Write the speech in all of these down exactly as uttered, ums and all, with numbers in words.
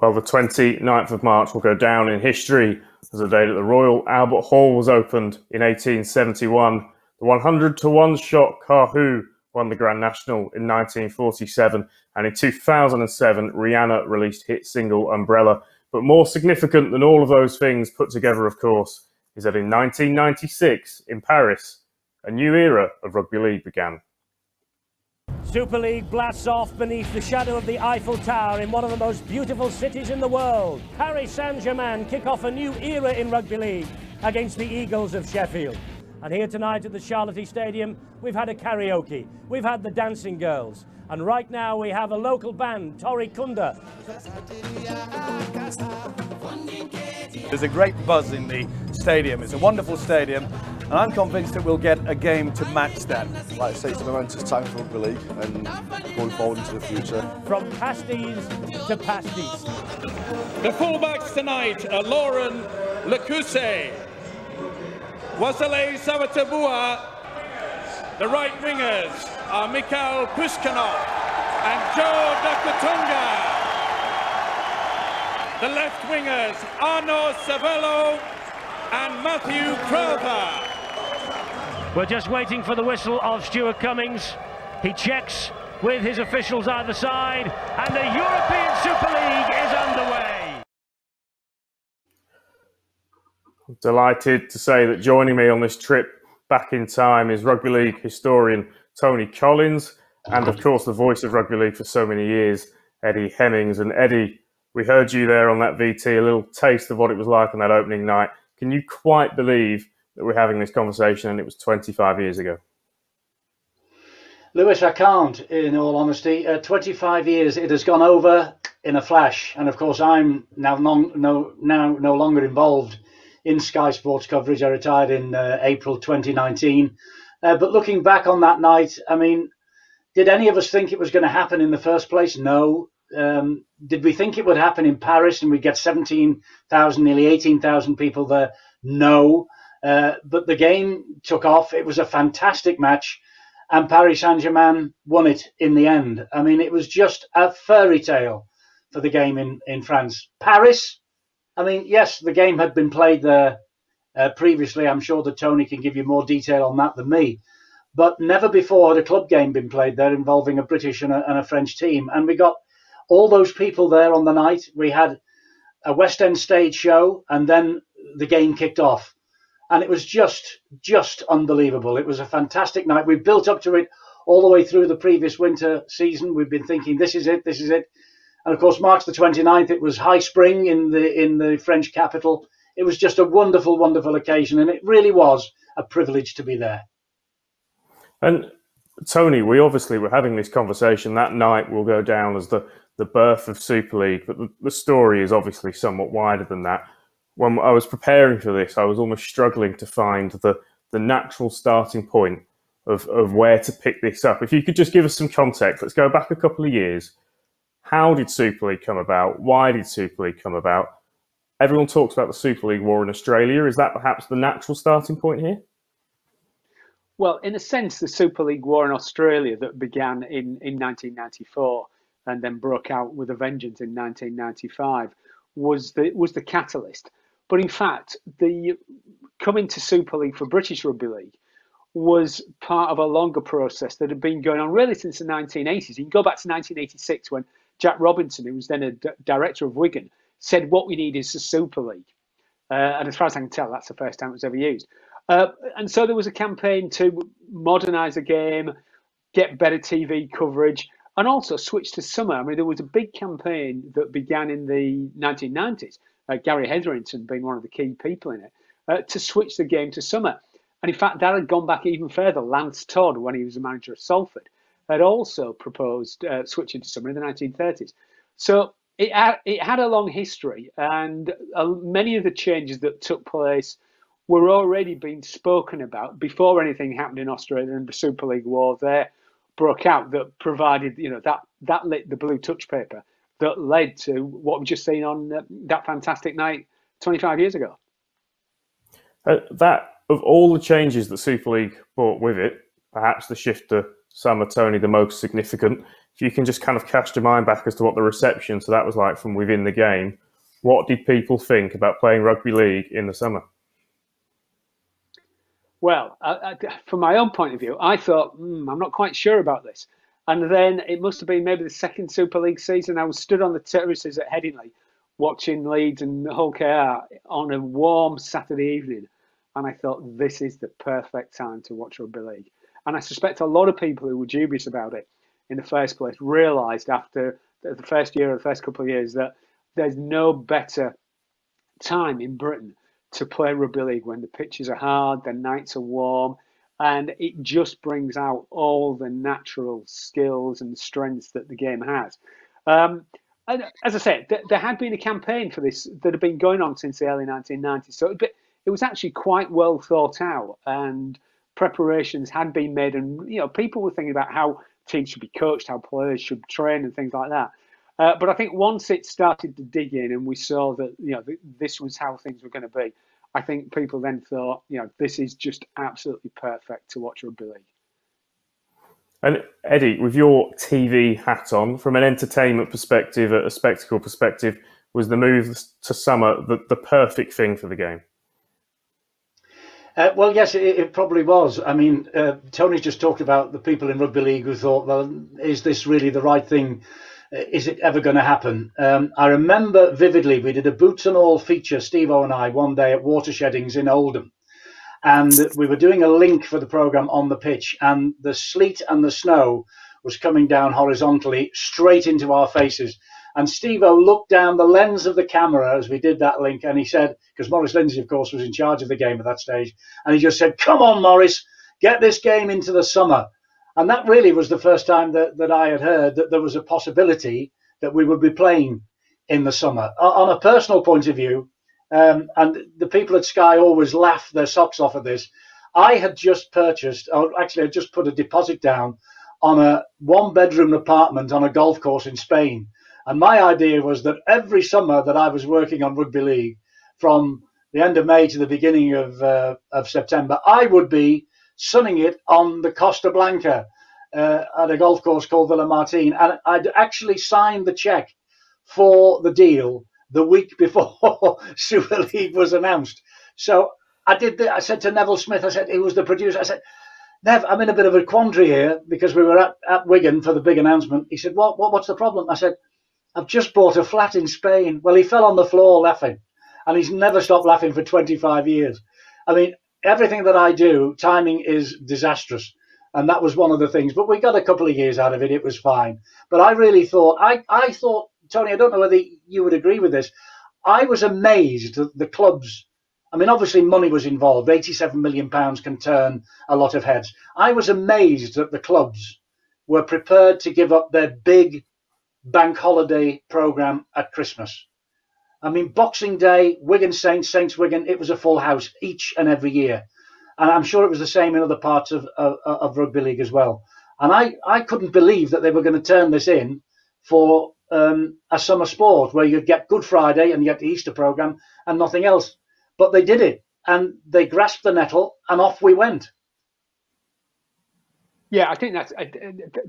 Well, the twenty-ninth of March will go down in history as the day that the Royal Albert Hall was opened in eighteen seventy-one. The one hundred to one shot Carhu won the Grand National in nineteen forty-seven, and in two thousand seven, Rihanna released hit single Umbrella. But more significant than all of those things put together, of course, is that in nineteen ninety-six, in Paris, a new era of rugby league began. Super League blasts off beneath the shadow of the Eiffel Tower in one of the most beautiful cities in the world. Paris Saint-Germain kick off a new era in rugby league against the Eagles of Sheffield. And here tonight at the Charlety Stadium, we've had a karaoke, we've had the dancing girls, and right now we have a local band, Tori Kunda. There's a great buzz in the stadium. It's a wonderful stadium, and I'm convinced that we'll get a game to match that. Like I say, it's a momentous time for rugby league and going forward into the future. From pasties to pasties. The fullbacks tonight are Laurent Lucchesi, Wasilei Savatabua. The right wingers are Mikhail Puskanov and Joe Dakutunga. The left wingers Arno Savello and Matthew Crowther. We're just waiting for the whistle of Stuart Cummings. He checks with his officials either side, and the European Super League is underway. I'm delighted to say that joining me on this trip back in time is rugby league historian Tony Collins, and of course the voice of rugby league for so many years, Eddie Hemmings. And Eddie, we heard you there on that V T, a little taste of what it was like on that opening night. Can you quite believe that we're having this conversation and it was twenty-five years ago? Lewis, I can't, in all honesty. Uh, twenty-five years, it has gone over in a flash. And of course, I'm now non, no, now no longer involved in Sky Sports coverage. I retired in uh, April twenty nineteen. Uh, but looking back on that night, I mean, did any of us think it was going to happen in the first place? No. Um, did we think it would happen in Paris and we'd get seventeen thousand, nearly eighteen thousand people there? No. Uh, but the game took off. It was a fantastic match, and Paris Saint-Germain won it in the end. I mean, it was just a fairy tale for the game in, in France. Paris, I mean, yes, the game had been played there uh, previously. I'm sure that Tony can give you more detail on that than me. But never before had a club game been played there involving a British and a, and a French team. And we got all those people there on the night. We had a West End stage show, and then the game kicked off. And it was just, just unbelievable. It was a fantastic night. We built up to it all the way through the previous winter season. We've been thinking, this is it, this is it. And of course, March the twenty-ninth, it was high spring in the in the French capital. It was just a wonderful, wonderful occasion, and it really was a privilege to be there. And Tony, we obviously were having this conversation. That night will go down as the, the birth of Super League, but the, the story is obviously somewhat wider than that. When I was preparing for this, I was almost struggling to find the, the natural starting point of, of where to pick this up. If you could just give us some context, let's go back a couple of years. How did Super League come about? Why did Super League come about? Everyone talks about the Super League war in Australia. Is that perhaps the natural starting point here? Well, in a sense, the Super League war in Australia that began in, in nineteen ninety-four and then broke out with a vengeance in nineteen ninety-five was the, was the catalyst. But in fact, the coming to Super League for British Rugby League was part of a longer process that had been going on really since the nineteen eighties. You can go back to nineteen eighty-six when Jack Robinson, who was then a d director of Wigan, said what we need is a Super League. Uh, and as far as I can tell, that's the first time it was ever used. Uh, and so there was a campaign to modernise the game, get better T V coverage, and also switch to summer. I mean, there was a big campaign that began in the nineteen nineties, uh, Gary Hetherington being one of the key people in it, uh, to switch the game to summer. And in fact, that had gone back even further. Lance Todd, when he was the manager of Salford, had also proposed uh, switching to summer in the nineteen thirties. So it had, it had a long history, and uh, many of the changes that took place were already being spoken about before anything happened in Australia and the Super League war there broke out, that provided, you know, that, that lit the blue touch paper that led to what we've just seen on uh, that fantastic night twenty-five years ago. Uh, that, of all the changes that Super League brought with it, perhaps the shift to summer, Tony, the most significant. you can just kind of cast your mind back as to what the reception, so that was like from within the game, what did people think about playing rugby league in the summer? Well, I, I, from my own point of view, I thought, mm, I'm not quite sure about this. And then it must have been maybe the second Super League season. I was stood on the terraces at Headingley watching Leeds and the whole K R on a warm Saturday evening. And I thought, this is the perfect time to watch rugby league. And I suspect a lot of people who were dubious about it in the first place realised after the first year or the first couple of years that there's no better time in Britain to play rugby league when the pitches are hard, the nights are warm, and it just brings out all the natural skills and strengths that the game has. Um, and as I said, th there had been a campaign for this that had been going on since the early nineteen nineties, so it, it was actually quite well thought out, and preparations had been made, and you know, people were thinking about how teams should be coached, how players should train, and things like that. Uh, but I think once it started to dig in, and we saw that you know th this was how things were going to be, I think people then thought, you know, this is just absolutely perfect to watch rugby league. And Eddie, with your T V hat on, from an entertainment perspective, a spectacle perspective, was the move to summer the, the perfect thing for the game? Uh, well, yes, it, it probably was. I mean, uh, Tony just talked about the people in rugby league who thought, well, is this really the right thing? Is it ever going to happen? Um, I remember vividly, we did a boots and all feature, Steve O and I, one day at Watersheddings in Oldham. And we were doing a link for the programme on the pitch, and the sleet and the snow was coming down horizontally straight into our faces. And Steve O looked down the lens of the camera as we did that link, and he said, because Maurice Lindsay, of course, was in charge of the game at that stage, and he just said, come on, Maurice, get this game into the summer. And that really was the first time that, that I had heard that there was a possibility that we would be playing in the summer. On a personal point of view, um, and the people at Sky always laugh their socks off at this, I had just purchased, or actually I just put a deposit down on a one-bedroom apartment on a golf course in Spain. And my idea was that every summer that I was working on rugby league, from the end of May to the beginning of, uh, of September, I would be sunning it on the Costa Blanca uh, at a golf course called Villa Martin. And I'd actually signed the cheque for the deal the week before Super League was announced. So I did. The, I said to Neville Smith, I said, he was the producer, I said, Nev, I'm in a bit of a quandary here because we were at, at Wigan for the big announcement. He said, what, what, what's the problem? I said, I've just bought a flat in Spain. Well, he fell on the floor laughing, and he's never stopped laughing for twenty-five years. I mean, everything that I do, timing is disastrous, and that was one of the things. But we got a couple of years out of it. It was fine. But I really thought, I, I thought, Tony, I don't know whether you would agree with this. I was amazed that the clubs, I mean, obviously money was involved. eighty-seven million pounds can turn a lot of heads. I was amazed that the clubs were prepared to give up their big bank holiday program at Christmas. I mean, Boxing Day, Wigan Saints, Saints Wigan, it was a full house each and every year. And I'm sure it was the same in other parts of, of, of rugby league as well. And I, I couldn't believe that they were going to turn this in for um, a summer sport where you'd get Good Friday and you get the Easter program and nothing else. But they did it, and they grasped the nettle, and off we went. Yeah, I think that's,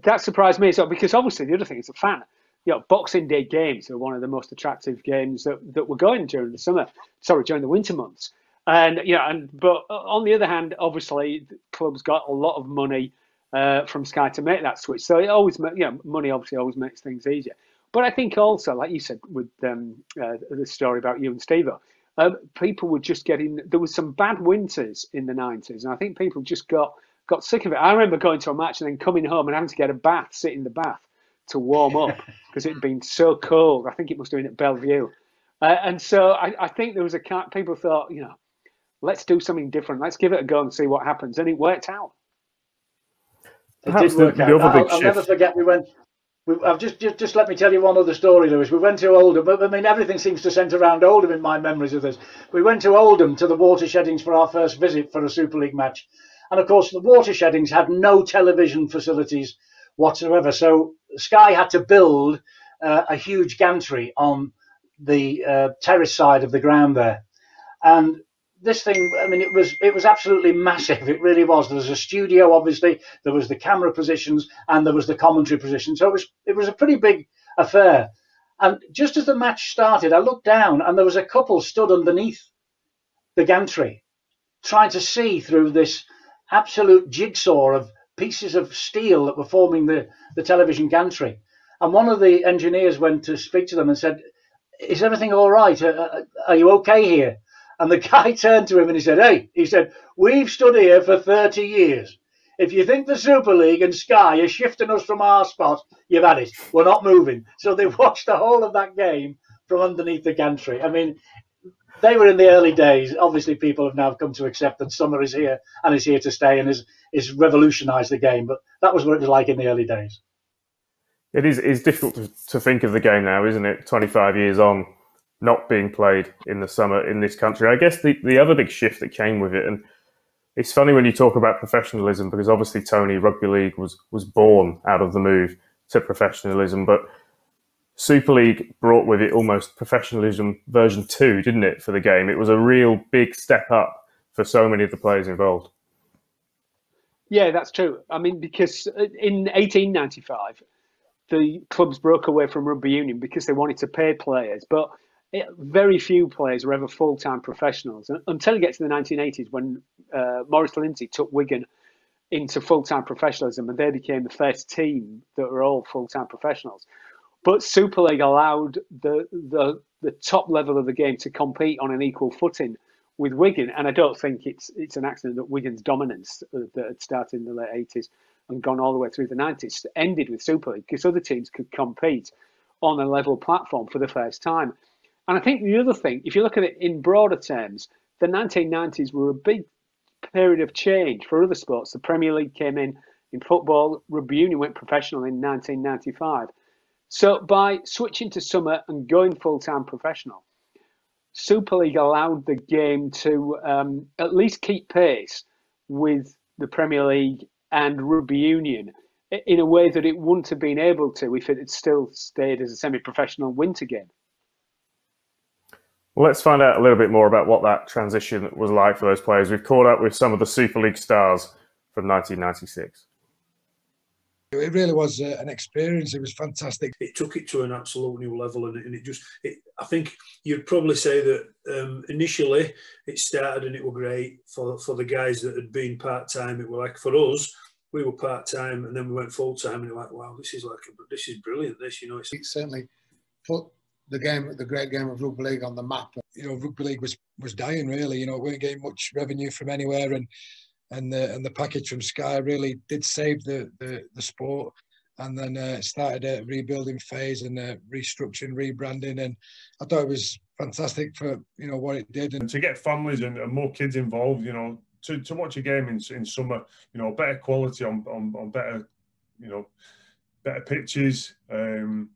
that surprised me as well, because obviously the other thing is a fan. You know, Boxing Day games are one of the most attractive games that, that were going during the summer, sorry, during the winter months. And, you know, and, but on the other hand, obviously, clubs got a lot of money uh, from Sky to make that switch. So it always, you know, money obviously always makes things easier. But I think also, like you said, with um, uh, the story about you and Steve-O, um, people were just getting, there was some bad winters in the nineties. And I think people just got, got sick of it. I remember going to a match and then coming home and having to get a bath, sit in the bath to warm up because it had been so cold. I think it must have been at Bellevue. Uh, and so I, I think there was a kind, people thought, you know, let's do something different. Let's give it a go and see what happens. And it worked out. It Perhaps did work the, out. The I'll, I'll never forget we went, we, I've just, just, just let me tell you one other story, Lewis. We went to Oldham. I mean, everything seems to centre around Oldham in my memories of this. We went to Oldham to the Watersheddings for our first visit for a Super League match. And of course, the Watersheddings had no television facilities whatsoever. So Sky had to build uh, a huge gantry on the uh, terrace side of the ground there. And this thing, I mean, it was it was absolutely massive. It really was. There was a studio, obviously. There was the camera positions, and there was the commentary position. So it was it was a pretty big affair. And just as the match started, I looked down, and there was a couple stood underneath the gantry, trying to see through this absolute jigsaw of pieces of steel that were forming the the television gantry. And one of the engineers went to speak to them and said, "Is everything all right? Are, are you okay here?" And the guy turned to him and he said, "Hey," he said, "we've stood here for thirty years. If you think the Super League and Sky are shifting us from our spot, you've had it. We're not moving." So they watched the whole of that game from underneath the gantry. I mean, they were in the early days. Obviously, people have now come to accept that summer is here and is here to stay and is is revolutionised the game. But that was what it was like in the early days. It is it's difficult to, to think of the game now, isn't it? twenty-five years on, not being played in the summer in this country. I guess the, the other big shift that came with it, and it's funny when you talk about professionalism, because obviously, Tony, rugby league was, was born out of the move to professionalism, but Super League brought with it almost professionalism version two, didn't it, for the game? It was a real big step up for so many of the players involved. Yeah, that's true. I mean, because in eighteen ninety-five, the clubs broke away from rugby union because they wanted to pay players, but it, very few players were ever full-time professionals until you get to the nineteen eighties, when uh, Maurice Lindsay took Wigan into full-time professionalism, and they became the first team that were all full-time professionals. But Super League allowed the, the the top level of the game to compete on an equal footing with Wigan, and I don't think it's it's an accident that Wigan's dominance that had started in the late eighties and gone all the way through the nineties ended with Super League, because other teams could compete on a level platform for the first time. And I think the other thing, if you look at it in broader terms, the nineteen nineties were a big period of change for other sports. The Premier League came in in football, rugby union went professional in nineteen ninety-five. So by switching to summer and going full-time professional, Super League allowed the game to um, at least keep pace with the Premier League and rugby union in a way that it wouldn't have been able to if it had still stayed as a semi-professional winter game. Well, let's find out a little bit more about what that transition was like for those players. We've caught up with some of the Super League stars from nineteen ninety-six. It really was uh, an experience. It was fantastic. It took it to an absolute new level, and it, and it just, it, I think you'd probably say that um, initially it started and it were great for, for the guys that had been part-time. It were like, for us, we were part-time and then we went full-time, and it were like, wow, this is like, a, this is brilliant, this, you know. It's it certainly put the game, the great game of rugby league on the map. You know, rugby league was, was dying, really. You know, we weren't getting much revenue from anywhere, and And the, and the package from Sky really did save the, the, the sport, and then uh, started a rebuilding phase and uh, restructuring, rebranding, and I thought it was fantastic for, you know, what it did. And to get families and, and more kids involved, you know, to, to watch a game in, in summer, you know, better quality on, on, on better, you know, better pitches, um,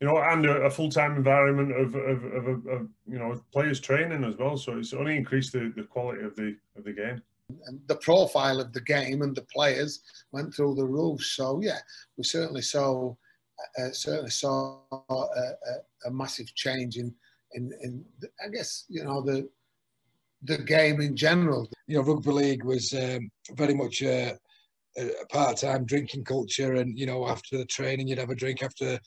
you know, and a, a full-time environment of, of, of, of, of, you know, players training as well. So it's only increased the, the quality of the, of the game. And the profile of the game and the players went through the roof. So yeah, we certainly saw uh, certainly saw a, a, a massive change in in, in the, I guess, you know, the the game in general. You know, rugby league was um, very much a, a part-time drinking culture, and you know, after the training you'd have a drink, after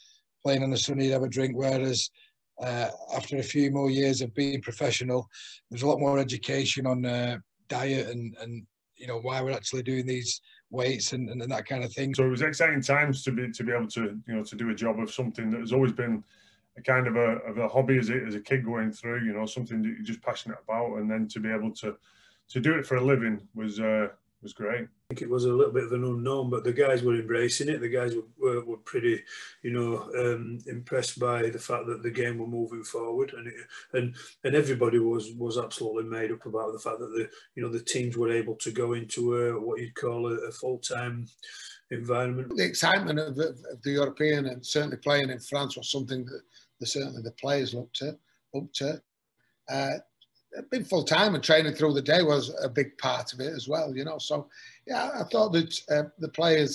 playing on the Sunday you'd have a drink, whereas uh, after a few more years of being professional, there's a lot more education on Uh, diet and, and you know, why we're actually doing these weights and, and, and that kind of thing. So it was exciting times to be to be able to, you know, to do a job of something that has always been a kind of a, of a hobby as a, as a kid going through, you know, something that you're just passionate about, and then to be able to to do it for a living was uh, was great. I think it was a little bit of an unknown, but the guys were embracing it. The guys were, were, were pretty, you know, um, impressed by the fact that the game were moving forward, and it, and and everybody was was absolutely made up about the fact that the, you know, the teams were able to go into a, what you'd call a, a full-time environment. The excitement of the, of the European, and certainly playing in France, was something that the, certainly the players looked at, up to. Uh, Being full-time and training through the day was a big part of it as well, you know. So, yeah, I thought that uh, the players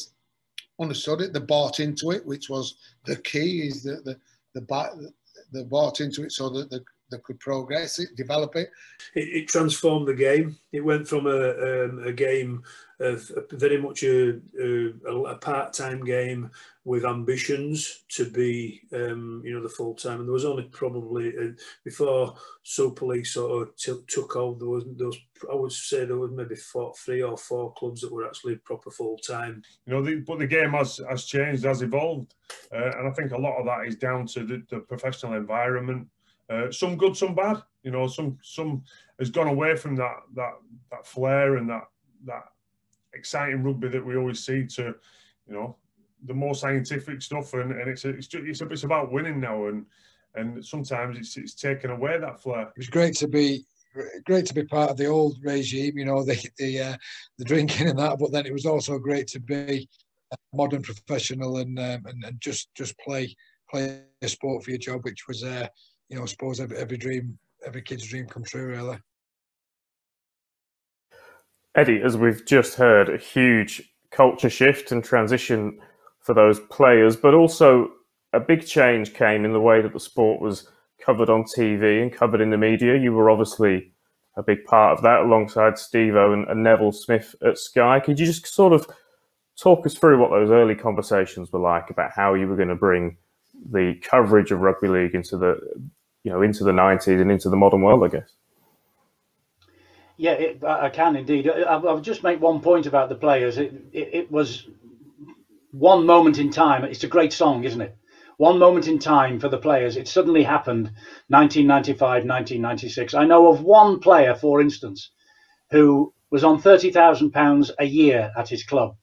understood it. They bought into it, which was the key, is that the, the, they bought into it so that the, that could progress it, develop it. It, it transformed the game. It went from a, um, a game of very much a, a, a part-time game with ambitions to be, um, you know, the full-time. And there was only probably, uh, before Super League sort of t took hold, there was, there was, I would say there was maybe four, three or four clubs that were actually proper full-time. You know, the, but the game has, has changed, has evolved. Uh, and I think a lot of that is down to the, the professional environment. Uh, some good, some bad. You know, some some has gone away from that that that flair and that that exciting rugby that we always see to, you know, the more scientific stuff. And, and it's it's just, it's, it's about winning now, and and sometimes it's it's taken away that flair. It was great to be great to be part of the old regime. You know, the the uh, the drinking and that. But then it was also great to be modern, professional, and um, and, and just just play play a sport for your job, which was. Uh, You know, I suppose every, every dream, every kid's dream come true, really. Eddie, as we've just heard, a huge culture shift and transition for those players, but also a big change came in the way that the sport was covered on T V and covered in the media. You were obviously a big part of that alongside Steve O and, and Neville Smith at Sky. Could you just sort of talk us through what those early conversations were like about how you were going to bring the coverage of rugby league into the, you know, into the nineties and into the modern world, I guess? Yeah, it, I can indeed. I'll, I'll just make one point about the players. It, it, it was one moment in time. It's a great song, isn't it? One moment in time for the players. It suddenly happened, nineteen ninety-five, nineteen ninety-six. I know of one player, for instance, who was on thirty thousand pounds a year at his club.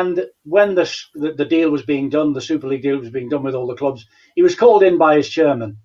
And when the, the deal was being done, the Super League deal was being done with all the clubs, he was called in by his chairman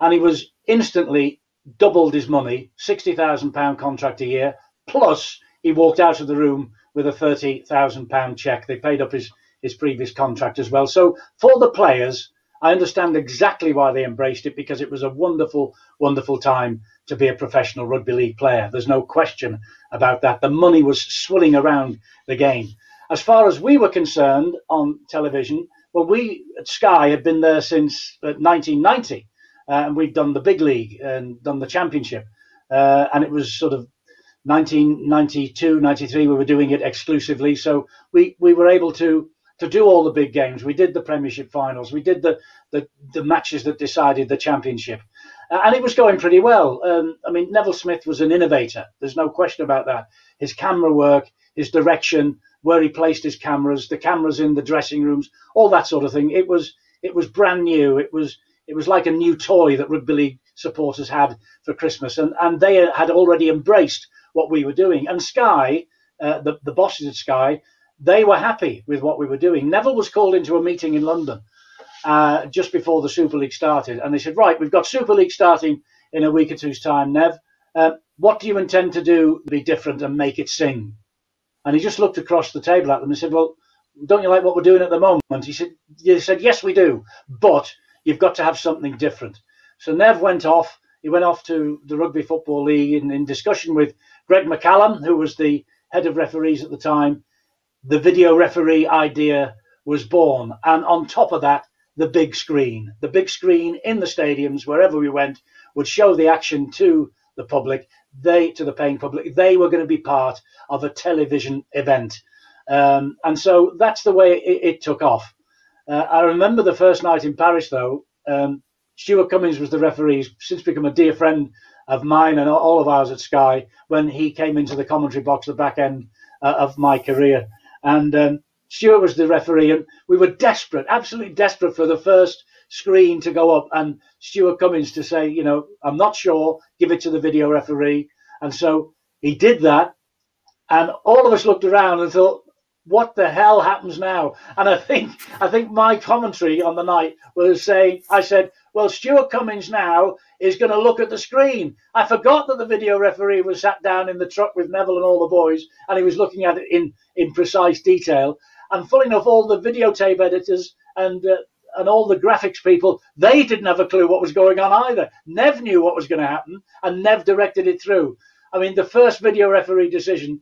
and he was instantly doubled his money, sixty thousand pound contract a year, plus he walked out of the room with a thirty thousand pound cheque. They paid up his, his previous contract as well. So for the players, I understand exactly why they embraced it, because it was a wonderful, wonderful time to be a professional rugby league player. There's no question about that. The money was swirling around the game. As far as we were concerned on television, well, we at Sky had been there since uh, nineteen ninety, uh, and we'd done the big league and done the championship. Uh, and it was sort of nineteen ninety-two, ninety-three, we were doing it exclusively. So we, we were able to, to do all the big games. We did the Premiership finals. We did the, the, the matches that decided the championship. Uh, and it was going pretty well. Um, I mean, Neville Smith was an innovator. There's no question about that. His camera work, his direction, where he placed his cameras, the cameras in the dressing rooms, all that sort of thing. It was it was brand new. It was it was like a new toy that rugby league supporters had for Christmas, and and they had already embraced what we were doing. And Sky, uh, the the bosses at Sky, they were happy with what we were doing. Neville was called into a meeting in London uh, just before the Super League started, and they said, "Right, we've got Super League starting in a week or two's time, Nev. Uh, what do you intend to do to be different and make it sing?" And he just looked across the table at them and said, "Well, don't you like what we're doing at the moment?" He said, "He said, yes, we do, but you've got to have something different." So Nev went off. He went off to the Rugby Football League in, in discussion with Greg McCallum, who was the head of referees at the time. The video referee idea was born. And on top of that, the big screen. The big screen in the stadiums, wherever we went, would show the action to the public. They, to the paying public, they were going to be part of a television event. Um, and so that's the way it, it took off. Uh, I remember the first night in Paris, though, um, Stuart Cummings was the referee, he's since become a dear friend of mine and all of ours at Sky, when he came into the commentary box, the back end uh, of my career. And um, Stuart was the referee, and we were desperate, absolutely desperate for the first screen to go up and Stuart Cummings to say, you know, "I'm not sure, give it to the video referee." And so he did that, and all of us looked around and thought, what the hell happens now? And I think I think my commentary on the night was saying, I said, "Well, Stuart Cummings now is going to look at the screen." I forgot that the video referee was sat down in the truck with Neville and all the boys, and he was looking at it in in precise detail. And full enough, all the videotape editors and uh, and all the graphics people, they didn't have a clue what was going on either. Nev knew what was going to happen, and Nev directed it through. I mean, the first video referee decision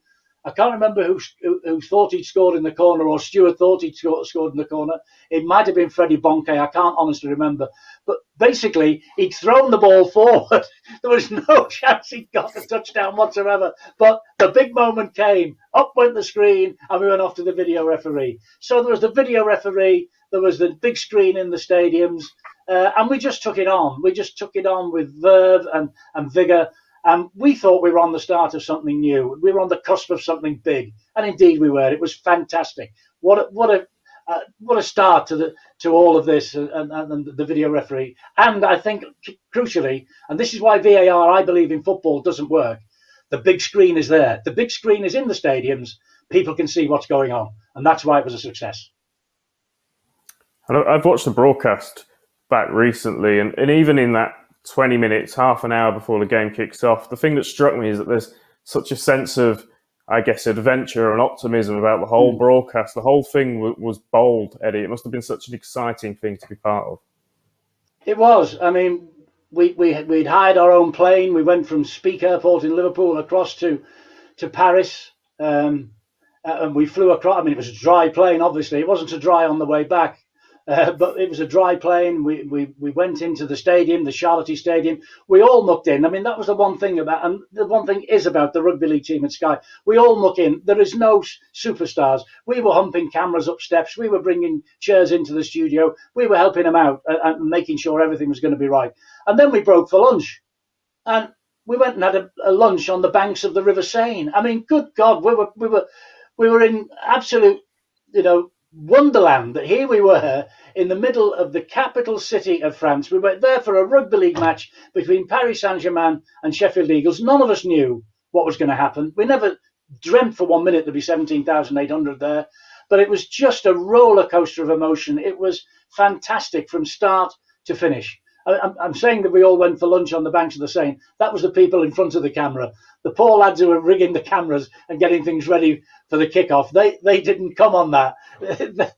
I can't remember who, who, who thought he'd scored in the corner, or Stuart thought he'd scored, scored in the corner. It might have been Freddie Bonke. I can't honestly remember. But basically, he'd thrown the ball forward. There was no chance he'd got the touchdown whatsoever. But the big moment came. Up went the screen, and we went off to the video referee. So there was the video referee. There was the big screen in the stadiums. Uh, and we just took it on. We just took it on with verve and, and vigour. And we thought we were on the start of something new. We were on the cusp of something big, and indeed we were. It was fantastic. What a, what a uh, what a start to the to all of this, and, and, and the video referee. And I think crucially, and this is why V A R, I believe, in football doesn't work. The big screen is there. The big screen is in the stadiums. People can see what's going on, and that's why it was a success. I've watched the broadcast back recently, and, and even in that twenty minutes, half an hour before the game kicks off, the thing that struck me is that there's such a sense of, I guess, adventure and optimism about the whole mm. broadcast. The whole thing w was bold, Eddie. It must have been such an exciting thing to be part of. It was. I mean, we, we, we'd hired our own plane. We went from Speke Airport in Liverpool across to, to Paris, um, and we flew across. I mean, it was a dry plane, obviously. It wasn't so dry on the way back. Uh, but it was a dry plane. We, we we went into the stadium, the Charlety Stadium. We all mucked in. I mean, that was the one thing about, and the one thing is about the rugby league team at Sky. We all muck in. There is no superstars. We were humping cameras up steps. We were bringing chairs into the studio. We were helping them out and, and making sure everything was going to be right. And then we broke for lunch, and we went and had a, a lunch on the banks of the River Seine. I mean, good God, we were we were we were in absolute, you know, wonderland. That here we were in the middle of the capital city of France. We went there for a rugby league match between Paris Saint-Germain and Sheffield Eagles. None of us knew what was going to happen. We never dreamt for one minute there'd be seventeen thousand eight hundred there, but it was just a roller coaster of emotion. It was fantastic from start to finish. I, I'm saying that we all went for lunch on the banks of the Seine. That was the people in front of the camera. The poor lads who were rigging the cameras and getting things ready for the kickoff, they they didn't come on that.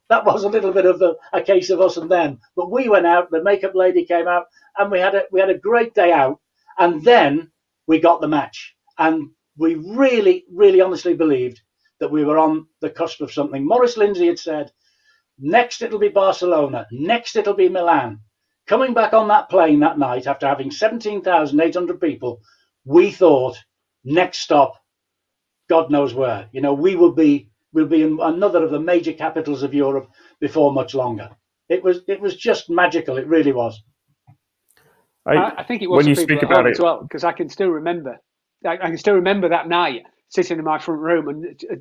That was a little bit of a, a case of us and them. But we went out. The makeup lady came out, and we had a we had a great day out. And then we got the match, and we really, really, honestly believed that we were on the cusp of something. Maurice Lindsay had said, "Next it'll be Barcelona. Next it'll be Milan." Coming back on that plane that night after having seventeen thousand eight hundred people, we thought, next stop, God knows where. You know, we will be will be in another of the major capitals of Europe before much longer. It was it was just magical. It really was. I, I think it was when you speak about it as well, because I can still remember. I, I can still remember that night sitting in my front room, and uh,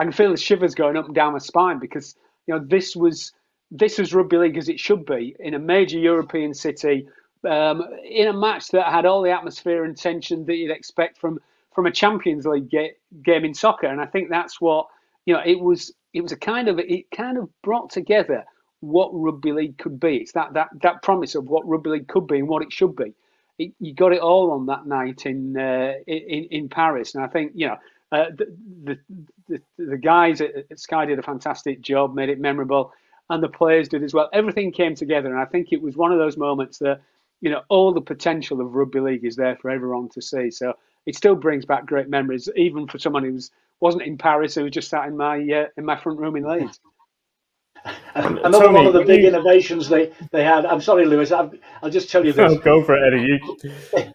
I can feel the shivers going up and down my spine, because you know this was. This was rugby league as it should be, in a major European city, um, in a match that had all the atmosphere and tension that you'd expect from from a Champions League ga game in soccer. And I think that's what, you know, it was. It was a kind of it kind of brought together what rugby league could be. It's that that that promise of what rugby league could be and what it should be. It, you got it all on that night in uh, in in Paris. And I think, you know, uh, the, the the the guys at Sky did a fantastic job, made it memorable. And the players did as well. Everything came together, and I think it was one of those moments that, you know, all the potential of rugby league is there for everyone to see. So it still brings back great memories, even for someone who was, wasn't in Paris, who was just sat in my uh, in my front room in Leeds. Another Tony, one of the big you... innovations they they had. I'm sorry, Lewis. I'll, I'll just tell you this. Oh, go for it, Eddie.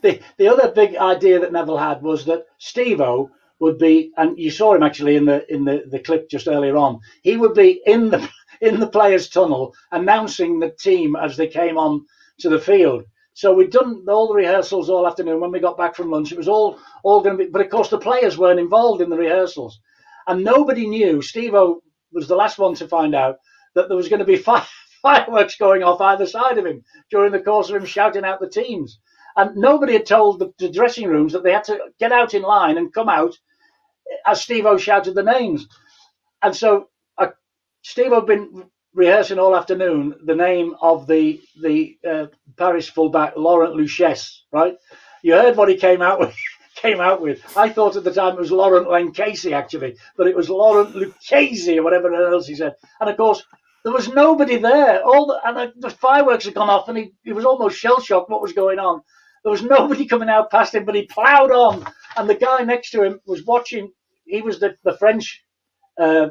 the the other big idea that Neville had was that Steve O would be, and you saw him actually in the in the, the clip just earlier on, he would be in the in the players' tunnel announcing the team as they came on to the field. So we'd done all the rehearsals all afternoon. When we got back from lunch, it was all all going to be, but of course the players weren't involved in the rehearsals, and nobody knew. Steve-O was the last one to find out that there was going to be fire, fireworks going off either side of him during the course of him shouting out the teams, and nobody had told the, the dressing rooms that they had to get out in line and come out as Steve-O shouted the names. And so uh, Steve-O had been rehearsing all afternoon the name of the the uh, Paris fullback Laurent Lucchesi, right? You heard what he came out with. came out with. I thought at the time it was Laurent Lucchesi actually, but it was Laurent Lucchesi or whatever else he said. And of course there was nobody there. All the, and uh, the fireworks had gone off, and he, he was almost shell shocked what was going on. There was nobody coming out past him, but he ploughed on. And the guy next to him was watching. He was the, the French uh,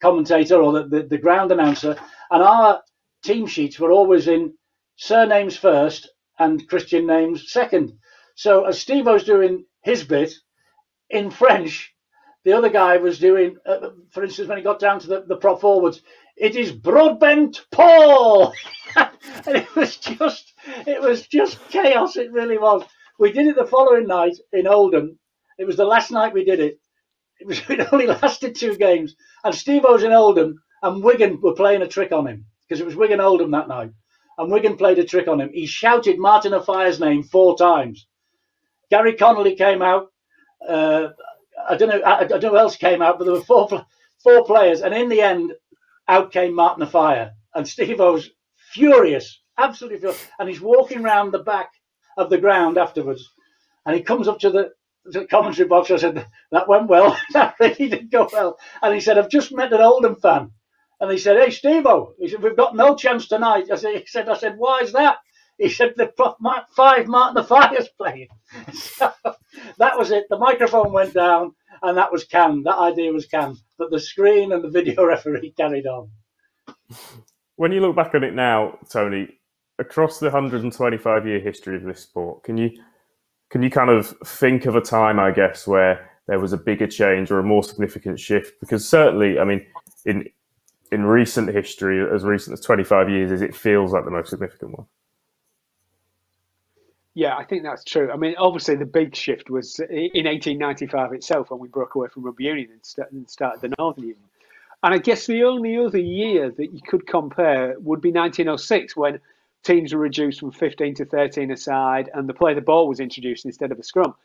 commentator or the, the, the ground announcer. And our team sheets were always in surnames first and Christian names second. So as Steve was doing his bit in French, the other guy was doing, uh, for instance, when he got down to the, the prop forwards, it is Broadbent Paul. And it was just, it was just chaos. It really was. We did it the following night in Oldham. It was the last night we did it. It was, it only lasted two games. And Steve O's in Oldham, and Wigan were playing a trick on him because it was Wigan Oldham that night. And Wigan played a trick on him. He shouted Martin O'Fire's name four times. Gary Connolly came out. Uh, I don't know. I, I don't know who else came out, but there were four four players, and in the end, out came Martin O'Fire, and Steve O's furious, absolutely furious, and he's walking round the back of the ground afterwards, and he comes up to the, to the commentary box. I said, "That went well. That really did go well." And he said, "I've just met an Oldham fan," and he said, "Hey, Steve O," he said, "we've got no chance tonight." I said, "He said, I said, why is that?" He said, "The five Martin O'Fire's playing." So that was it. The microphone went down, and that was canned. That idea was canned. But the screen and the video referee carried on. When you look back on it now, Tony, across the one hundred twenty-five year history of this sport, can you can you kind of think of a time, I guess, where there was a bigger change or a more significant shift? Because certainly, I mean, in in recent history, as recent as twenty-five years, is it feels like the most significant one. Yeah, I think that's true. I mean, obviously, the big shift was in eighteen ninety-five itself when we broke away from rugby union and, st and started the Northern Union. And I guess the only other year that you could compare would be nineteen oh six, when teams were reduced from fifteen to thirteen a side and the play the ball was introduced instead of a scrum.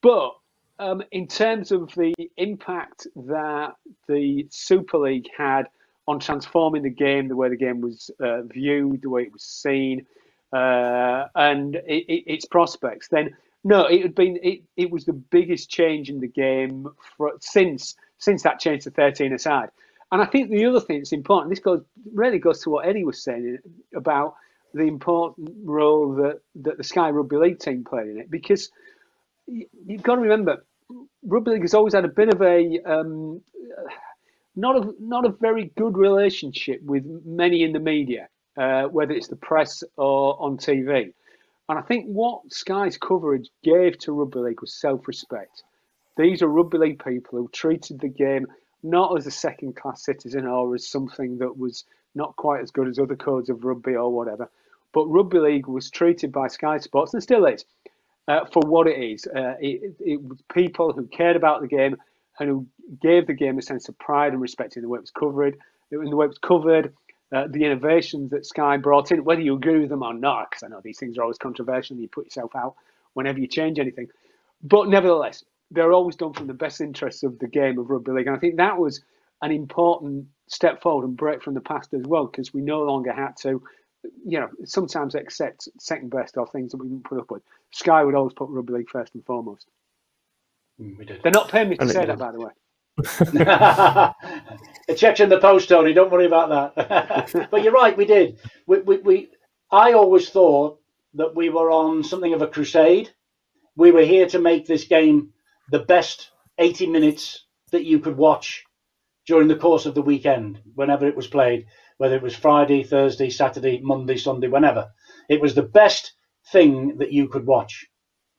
But um, in terms of the impact that the Super League had on transforming the game, the way the game was uh, viewed, the way it was seen, Uh, and it, it, its prospects, then no, it had been it, it was the biggest change in the game for, since since that change to thirteen a side. And I think the other thing that's important, this goes really goes to what Eddie was saying about the important role that that the Sky Rugby League team played in it, because you've got to remember, rugby league has always had a bit of a um, not a not a very good relationship with many in the media. Uh, whether it's the press or on T V. And I think what Sky's coverage gave to rugby league was self-respect. These are rugby league people who treated the game not as a second-class citizen or as something that was not quite as good as other codes of rugby or whatever, but rugby league was treated by Sky Sports, and still is, uh, for what it is. Uh, it, it was people who cared about the game and who gave the game a sense of pride and respect in the way it was covered, in the way it was covered, Uh, the innovations that Sky brought in, whether you agree with them or not, because I know these things are always controversial and you put yourself out whenever you change anything. But nevertheless, they're always done from the best interests of the game of rugby league. And I think that was an important step forward and break from the past as well, because we no longer had to, you know, sometimes accept second best or things that we didn't put up with. Sky would always put rugby league first and foremost. We did. They're not paying me to say that, by the way. It checks in the post, Tony, don't worry about that. But you're right, we did. We, we, we, I always thought that we were on something of a crusade. We were here to make this game the best eighty minutes that you could watch during the course of the weekend, whenever it was played, whether it was Friday, Thursday, Saturday, Monday, Sunday, whenever. It was the best thing that you could watch.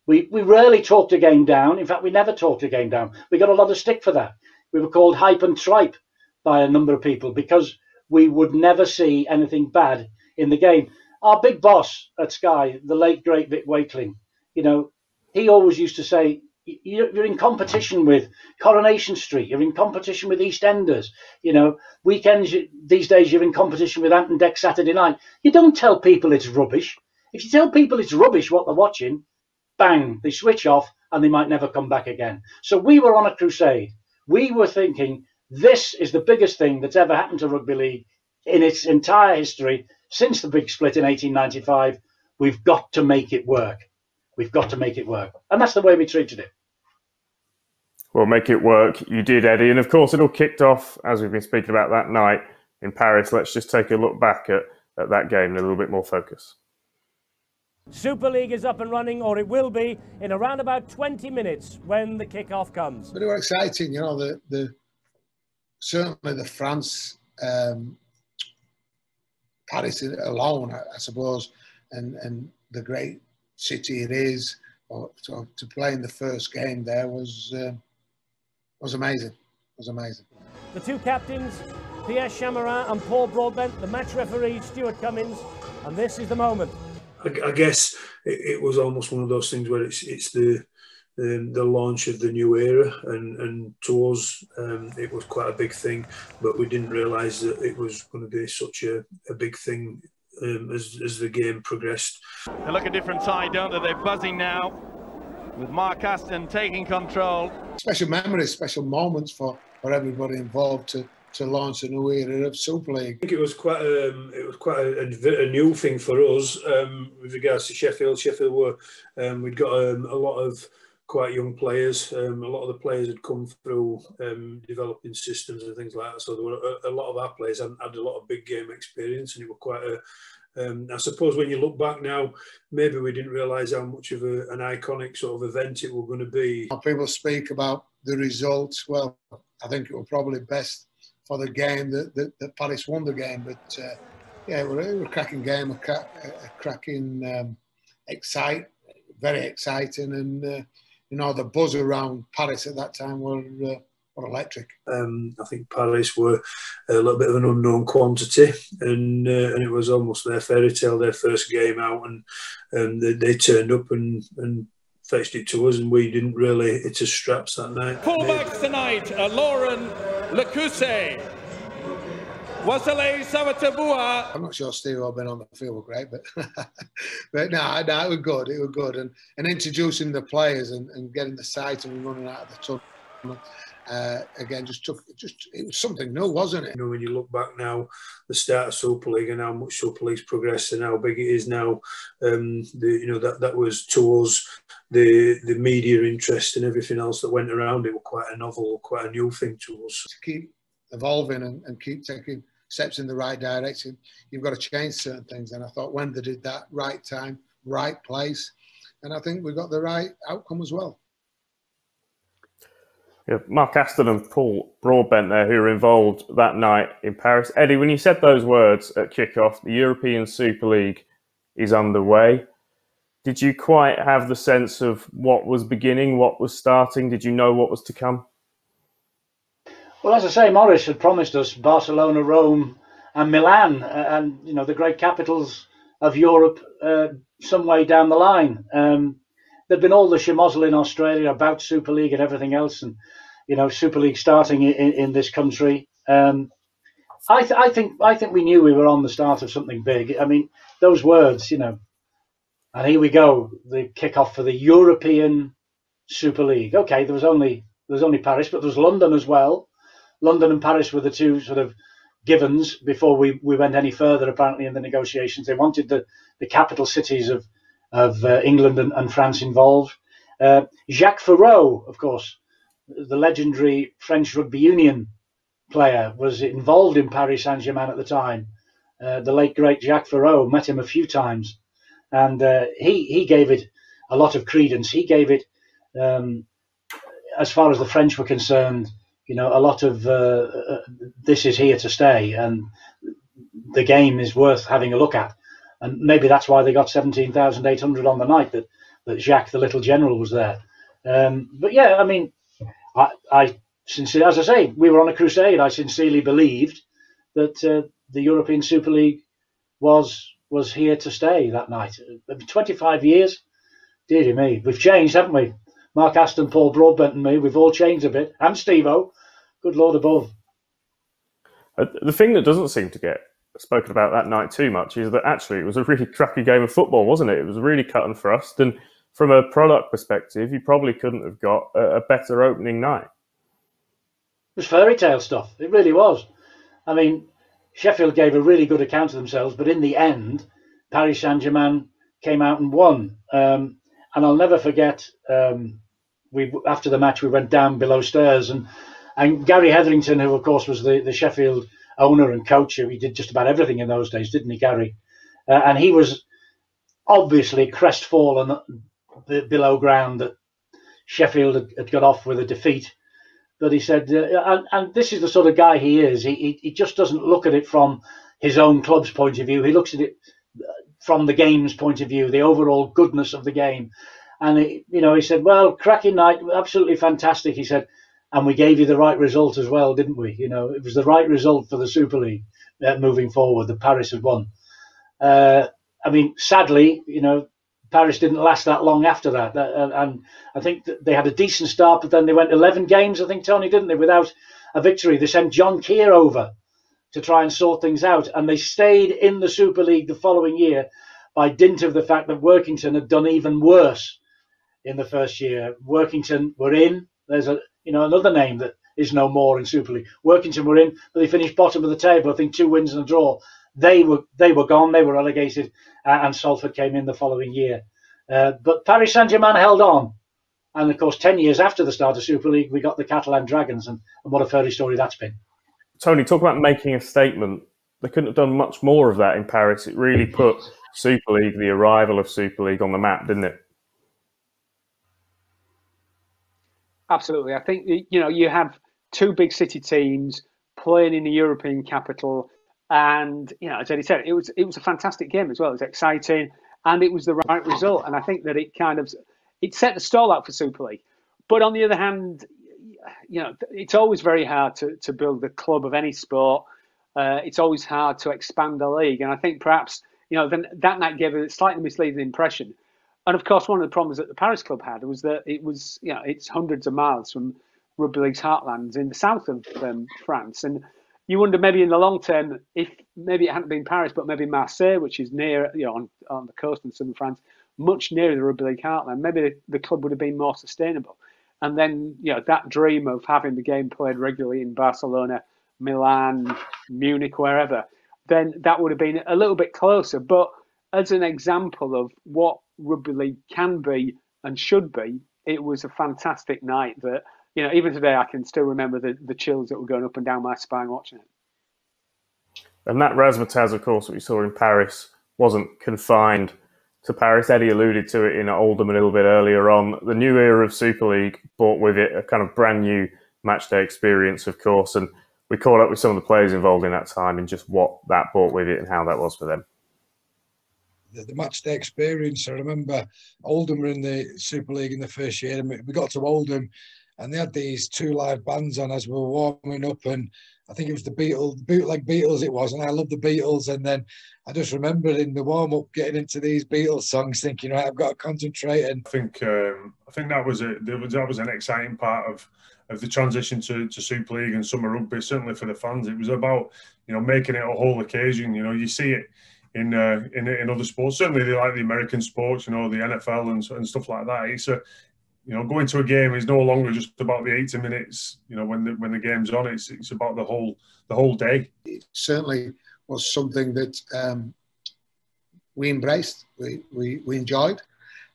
We, we rarely talked a game down. In fact, we never talked a game down. We got a lot of stick for that. We were called hype and tripe by a number of people because we would never see anything bad in the game. Our big boss at Sky, the late, great Vic Wakeling, you know, he always used to say, you're in competition with Coronation Street. You're in competition with EastEnders. You know, weekends, these days, you're in competition with Ant and Dec Saturday night. You don't tell people it's rubbish. If you tell people it's rubbish what they're watching, bang, they switch off and they might never come back again. So we were on a crusade. We were thinking, this is the biggest thing that's ever happened to rugby league in its entire history since the big split in eighteen ninety-five. We've got to make it work. We've got to make it work. And that's the way we treated it. Well, make it work. You did, Eddie. And of course, it all kicked off, as we've been speaking about, that night in Paris. Let's just take a look back at, at that game in a little bit more focus. Super League is up and running, or it will be, in around about twenty minutes when the kick-off comes. But it was exciting, you know, the, the certainly the France, um, Paris alone, I, I suppose, and, and the great city it is, or, to, to play in the first game there was, uh, was amazing, was amazing. The two captains, Pierre Chamarin and Paul Broadbent, the match referee, Stuart Cummings, and this is the moment. I guess it was almost one of those things where it's it's the um, the launch of the new era, and and to us um, it was quite a big thing, but we didn't realise that it was going to be such a, a big thing um, as as the game progressed. They look a different side, don't they? They're buzzing now with Mark Aston taking control. Special memories, special moments for for everybody involved to. to launch a new era of Super League. I think it was quite um, it was quite a, a, a new thing for us um, with regards to Sheffield. Sheffield were um, we'd got um, a lot of quite young players. Um, a lot of the players had come through um, developing systems and things like that. So there were a, a lot of our players had, had a lot of big game experience, and it was quite a. Um, I suppose when you look back now, maybe we didn't realise how much of a, an iconic sort of event it were going to be. When people speak about the results, well, I think it was probably best for the game that, that, that Paris won the game, but uh, yeah, it was, it was a cracking game, a, cra a cracking, um, excite, very exciting, and uh, you know, the buzz around Paris at that time were, uh, were electric. Um, I think Paris were a little bit of an unknown quantity, and uh, and it was almost their fairy tale, their first game out, and and they, they turned up and and. Fetched it to us, and we didn't really hit his straps that night. Fullbacks tonight are Laurent Lucchesi, Wasalei Savatabua. I'm not sure Steve O been on the field great, but but no, no, it was good. It was good, and and introducing the players and, and getting the sight and running out of the tunnel. Uh, again, just took just it was something new, wasn't it? You know, when you look back now, the start of Super League and how much Super League's progressed and how big it is now, um, the, you know, that that was to us the the media interest and everything else that went around it were quite a novel, quite a new thing to us. To keep evolving and, and keep taking steps in the right direction, you've got to change certain things. And I thought when they did that, right time, right place, and I think we got the right outcome as well. Yeah, Mark Aston and Paul Broadbent there, who were involved that night in Paris. Eddie, when you said those words at kickoff, the European Super League is underway. Did you quite have the sense of what was beginning, what was starting? Did you know what was to come? Well, as I say, Maurice had promised us Barcelona, Rome and Milan, and, you know, the great capitals of Europe uh, some way down the line. Um, There'd been all the shemozzle in Australia about Super League and everything else, and you know, Super League starting in, in this country. Um, I, th I think I think we knew we were on the start of something big. I mean, those words, you know, and here we go, the kickoff for the European Super League. Okay, there was only there was only Paris, but there was London as well. London and Paris were the two sort of givens before we we went any further. Apparently, in the negotiations, they wanted the the capital cities of. Of uh, England and, and France involved. Uh, Jacques Fereau, of course, the legendary French rugby union player, was involved in Paris Saint-Germain at the time. Uh, the late great Jacques Fereau, met him a few times, and uh, he he gave it a lot of credence. He gave it, um, as far as the French were concerned, you know, a lot of uh, uh, this is here to stay, and the game is worth having a look at. And maybe that's why they got seventeen thousand eight hundred on the night that, that Jacques, the little general, was there. Um, but yeah, I mean, I, I sincerely, as I say, we were on a crusade. I sincerely believed that uh, the European Super League was was here to stay that night. twenty-five years, dear me, we've changed, haven't we? Mark Aston, Paul Broadbent and me, we've all changed a bit. And Steve-O, good Lord above. The thing that doesn't seem to get spoken about that night too much is that actually it was a really crappy game of football, wasn't it? It was really cut and thrust, and from a product perspective, you probably couldn't have got a, a better opening night. It was fairy tale stuff. It really was. I mean, Sheffield gave a really good account of themselves, but in the end, Paris Saint-Germain came out and won. Um, and I'll never forget. Um, we after the match, we went down below stairs, and and Gary Hetherington, who of course was the the Sheffield owner and coach, who he did just about everything in those days, didn't he, Gary? Uh, and he was obviously crestfallen below ground that Sheffield had got off with a defeat. But he said, uh, and, and this is the sort of guy he is. He, he he just doesn't look at it from his own club's point of view. He looks at it from the game's point of view, the overall goodness of the game. And, he, you know, he said, well, cracking night, absolutely fantastic. He said, and we gave you the right result as well, didn't we? You know, it was the right result for the Super League uh, moving forward. The Paris had won. Uh, I mean, sadly, you know, Paris didn't last that long after that. And I think that they had a decent start, but then they went eleven games, I think, Tony, didn't they, without a victory. They sent John Keir over to try and sort things out. And they stayed in the Super League the following year by dint of the fact that Workington had done even worse in the first year. Workington were in. There's a you know another name that is no more in Super League. Workington were in, but they finished bottom of the table. I think two wins and a draw. They were they were gone. They were relegated, uh, and Salford came in the following year. Uh, but Paris Saint-Germain held on, and of course, ten years after the start of Super League, we got the Catalan Dragons, and, and what a fairy story that's been. Tony, talk about making a statement. They couldn't have done much more of that in Paris. It really put Super League, the arrival of Super League, on the map, didn't it? Absolutely. I think you know you have two big city teams playing in the European capital. And, you know, as Eddie said, it was it was a fantastic game as well. It was exciting and it was the right result. And I think that it kind of it set the stall out for Super League. But on the other hand, you know, it's always very hard to, to build a club of any sport. Uh, it's always hard to expand the league. And I think perhaps, you know, then that night gave a slightly misleading impression. And, of course, one of the problems that the Paris club had was that it was, you know, it's hundreds of miles from rugby league's heartlands in the south of um, France. And you wonder maybe in the long term, if maybe it hadn't been Paris, but maybe Marseille, which is near, you know, on, on the coast in southern France, much nearer the rugby league heartland, maybe the, the club would have been more sustainable. And then, you know, that dream of having the game played regularly in Barcelona, Milan, Munich, wherever, then that would have been a little bit closer. But as an example of what rugby league can be and should be, it was a fantastic night that, you know, even today, I can still remember the, the chills that were going up and down my spine watching it. And that razzmatazz, of course, that we saw in Paris wasn't confined to Paris. Eddie alluded to it in Oldham a little bit earlier on. The new era of Super League brought with it a kind of brand new matchday experience, of course. And we caught up with some of the players involved in that time and just what that brought with it and how that was for them. The matchday experience, I remember Oldham were in the Super League in the first year, and we got to Oldham. And they had these two live bands on as we were warming up, and I think it was the Beatles, bootleg Beatles it was, and I love the Beatles. And then I just remembered in the warm-up getting into these Beatles songs, thinking, right, I've got to concentrate. And I think um, I think that was a, that was an exciting part of of the transition to, to Super League and summer rugby, certainly for the fans. It was about, you know, making it a whole occasion. You know, you see it in uh, in in other sports, certainly like the American sports, you know, the N F L and and stuff like that. It's a You know, going to a game is no longer just about the eighty minutes. You know, when the when the game's on, it's it's about the whole the whole day. It certainly was something that um, we embraced, we we, we enjoyed,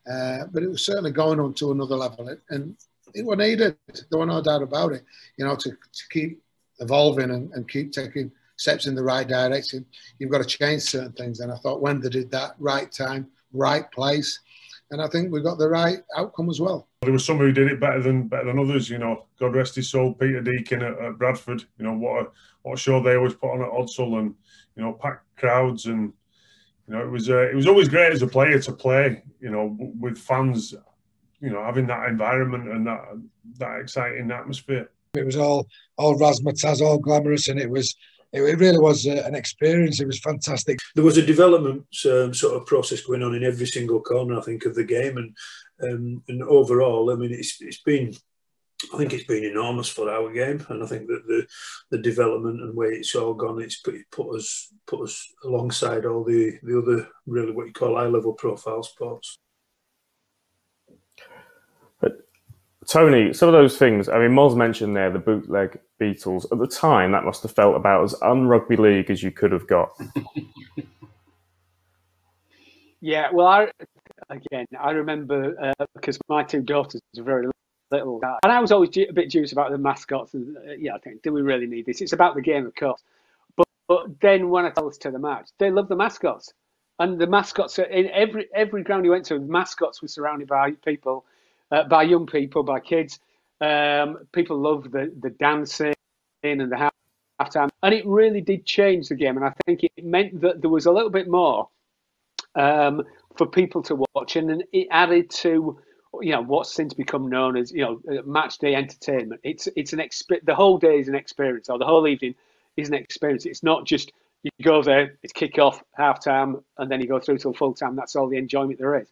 uh, but it was certainly going on to another level, and it was needed. There was no doubt about it. You know, to to keep evolving and, and keep taking steps in the right direction, you've got to change certain things. And I thought when they did that, right time, right place. And I think we got the right outcome as well. There were some who did it better than better than others. You know, God rest his soul, Peter Deakin at, at Bradford. You know what a what a show they always put on at Odsal, and you know packed crowds, and you know it was uh, it was always great as a player to play. You know, with fans, you know, having that environment and that that exciting atmosphere. It was all all razzmatazz, all glamorous, and it was. It really was an experience. It was fantastic. There was a development um, sort of process going on in every single corner, I think, of the game, and um, and overall, I mean, it's it's been, I think, it's been enormous for our game, and I think that the the development and where it's all gone, it's put, put us put us alongside all the the other really what you call high level profile sports. But Tony, some of those things, I mean, Moz mentioned there, the bootleg Beatles. At the time, that must have felt about as un-rugby league as you could have got. Yeah, well, I, again, I remember, uh, because my two daughters were very little, and I was always a bit dubious about the mascots. And, uh, yeah, I think, do we really need this? It's about the game, of course. But, but then when I tell us to the match, they love the mascots. and the mascots in every every ground he went to, mascots were surrounded by people, uh, by young people, by kids. Um, people loved the the dancing and the halftime, and it really did change the game. And I think it meant that there was a little bit more um, for people to watch, and then it added to, you know, what's since become known as, you know, match day entertainment. It's it's an exp- the whole day is an experience, or the whole evening is an experience. It's not just you go there, it's kick off, half time, and then you go through till full time. That's all the enjoyment there is.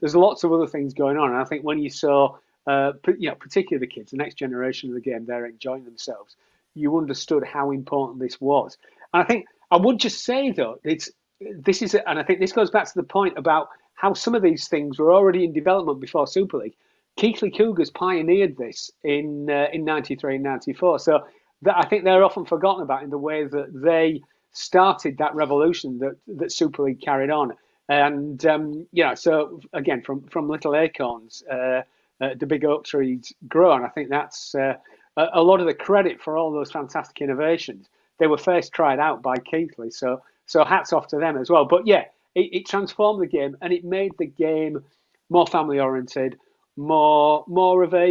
There's lots of other things going on, and I think when you saw, uh, you know, particularly the kids, the next generation of the game, they're enjoying themselves. You understood how important this was, and I think I would just say though, it's this is, and I think this goes back to the point about how some of these things were already in development before Super League. Keighley Cougars pioneered this in uh, in ninety-three and ninety-four. So that, I think they're often forgotten about in the way that they started that revolution that, that Super League carried on. And, um, you know, so again, from, from little acorns, uh, uh, the big oak trees grow. And I think that's uh, a, a lot of the credit for all those fantastic innovations. They were first tried out by Keighley. So, so hats off to them as well. But yeah, It, it transformed the game, and it made the game more family-oriented, more more of a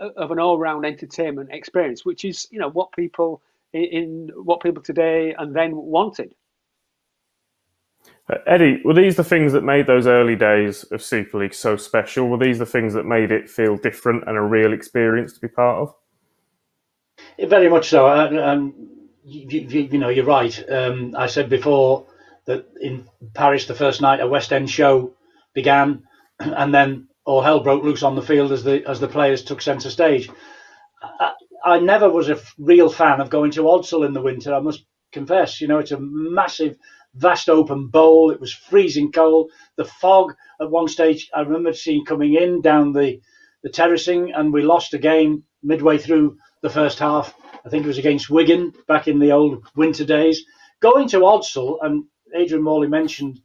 uh, of an all-round entertainment experience, which is, you know, what people in, in what people today and then wanted. Uh, Eddie, were these the things that made those early days of Super League so special? Were these the things that made it feel different and a real experience to be part of? Yeah, very much so. And, and you, you, you know, you're right. Um, I said before that in Paris, the first night a West End show began, and then all hell broke loose on the field as the as the players took centre stage. I, I never was a real fan of going to Odsal in the winter, I must confess. You know, it's a massive, vast open bowl. It was freezing cold. The fog at one stage, I remember seeing coming in down the, the terracing, and we lost a game midway through the first half. I think it was against Wigan back in the old winter days. Going to Odsal, and Adrian Morley mentioned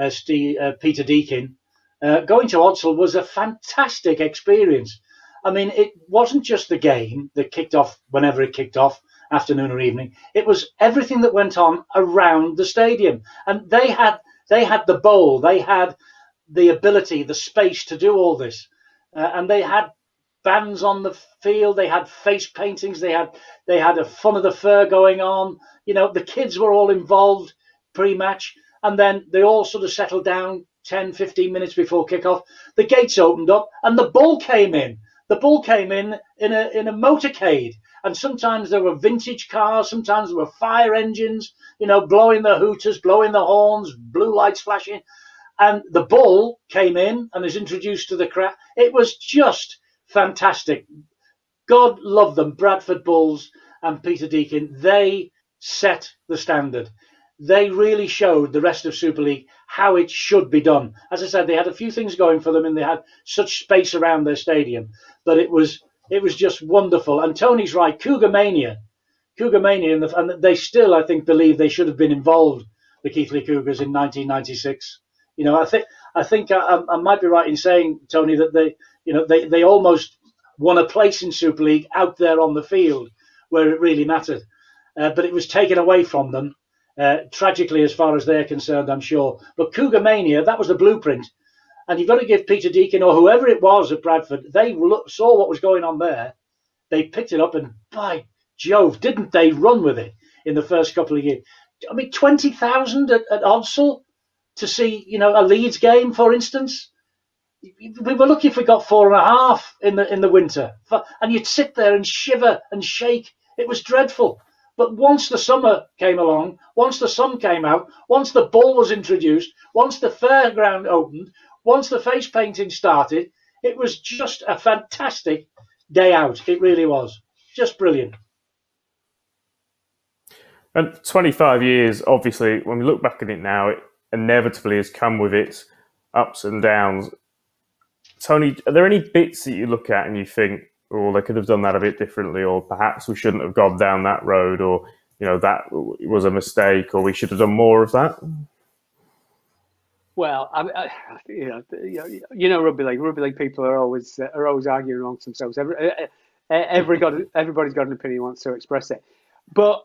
uh, Steve, uh, Peter Deakin. Uh, going to Odsal was a fantastic experience. I mean, it wasn't just the game that kicked off whenever it kicked off, afternoon or evening. It was everything that went on around the stadium. And they had they had the bowl. They had the ability, the space to do all this. Uh, and they had bands on the field. They had face paintings. They had, they had a fun of the fur going on. You know, the kids were all involved pre-match, and then they all sort of settled down ten, fifteen minutes before kickoff. The gates opened up and the ball came in. The ball came in in a in a motorcade, and sometimes there were vintage cars, sometimes there were fire engines, you know, blowing the hooters, blowing the horns, blue lights flashing, and the ball came in and is introduced to the crowd. It was just fantastic. God love them, Bradford Bulls and Peter Deakin. They set the standard. They really showed the rest of Super League how it should be done. As I said, they had a few things going for them, and they had such space around their stadium. But it was it was just wonderful. And Tony's right, Cougar mania, Cougar mania, and, the, and they still, I think, believe they should have been involved, the Keighley Cougars, in nineteen ninety-six. You know, I think I think I, I might be right in saying, Tony, that they, you know, they they almost won a place in Super League out there on the field where it really mattered, uh, but it was taken away from them. Uh, tragically, as far as they're concerned, I'm sure. But Cougar mania, that was the blueprint. And you've got to give Peter Deakin, or whoever it was at Bradford, they look, saw what was going on there. They picked it up, and by Jove, didn't they run with it in the first couple of years? I mean, twenty thousand at, at Odsal to see, you know, a Leeds game, for instance. We were lucky if we got four and a half in the, in the winter. And you'd sit there and shiver and shake. It was dreadful. But once the summer came along, once the sun came out, once the ball was introduced, once the fairground opened, once the face painting started, it was just a fantastic day out. It really was. Just brilliant. And twenty-five years, obviously, when we look back at it now, it inevitably has come with its ups and downs. Tony, are there any bits that you look at and you think, or they could have done that a bit differently, or perhaps we shouldn't have gone down that road, or, you know, that was a mistake, or we should have done more of that? Well, I, I, you know, you know, rugby league, rugby league people are always uh, are always arguing amongst themselves. Every, every got, everybody's got an opinion, wants to express it. But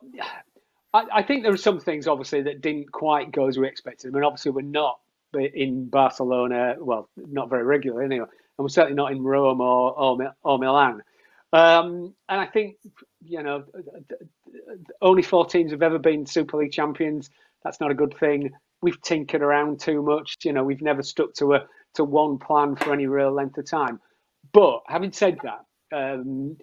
I, I think there were some things, obviously, that didn't quite go as we expected. I mean, obviously, we're not in Barcelona, well, not very regularly anyway, and we're certainly not in Rome or, or, or Milan. Um, and I think, you know, only four teams have ever been Super League champions. That's not a good thing. We've tinkered around too much. You know, we've never stuck to a to one plan for any real length of time. But having said that, um,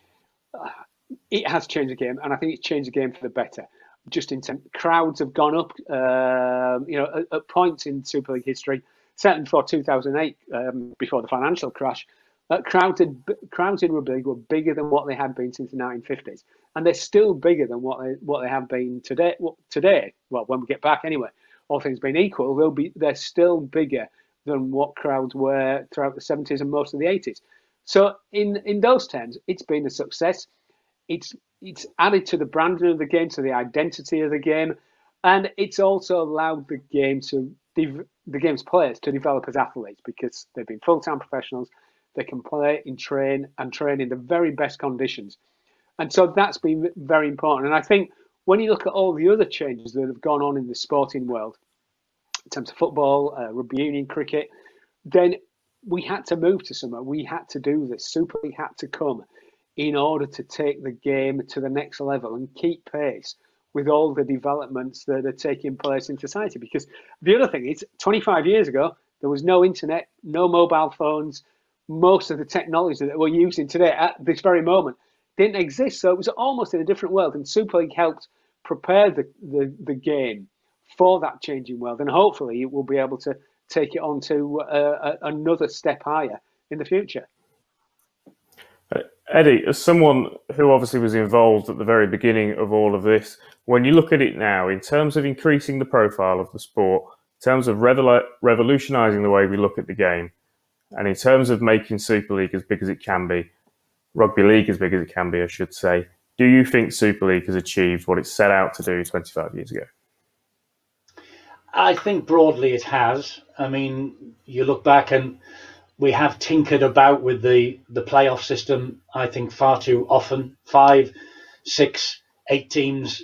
it has changed the game, and I think it's changed the game for the better. Just in terms, crowds have gone up. Uh, you know, at, at points in Super League history, certainly before two thousand eight, um, before the financial crash, uh, crowds in crowds in rugby league were bigger than what they had been since the nineteen fifties, and they're still bigger than what they what they have been today. Today, well, when we get back anyway, all things being equal, they'll be they're still bigger than what crowds were throughout the seventies and most of the eighties. So, in in those terms, it's been a success. It's It's added to the branding of the game, to the identity of the game, and it's also allowed the game to the game's players to develop as athletes, because they've been full-time professionals. They can play and train and train in the very best conditions, and so that's been very important. And I think when you look at all the other changes that have gone on in the sporting world, in terms of football, uh, rugby union, cricket, then we had to move to somewhere. We had to do this. Super League had to come in order to take the game to the next level and keep pace with all the developments that are taking place in society. Because the other thing is, twenty-five years ago, there was no internet, no mobile phones. Most of the technology that we're using today at this very moment didn't exist. So it was almost in a different world. And Super League helped prepare the, the, the game for that changing world. And hopefully it will be able to take it on to uh, another step higher in the future. Eddie, as someone who obviously was involved at the very beginning of all of this, when you look at it now, in terms of increasing the profile of the sport, in terms of revolutionising the way we look at the game, and in terms of making Super League as big as it can be, Rugby League as big as it can be, I should say, do you think Super League has achieved what it set out to do twenty-five years ago? I think broadly it has. I mean, you look back and we have tinkered about with the, the playoff system, I think, far too often. Five, six, eight teams,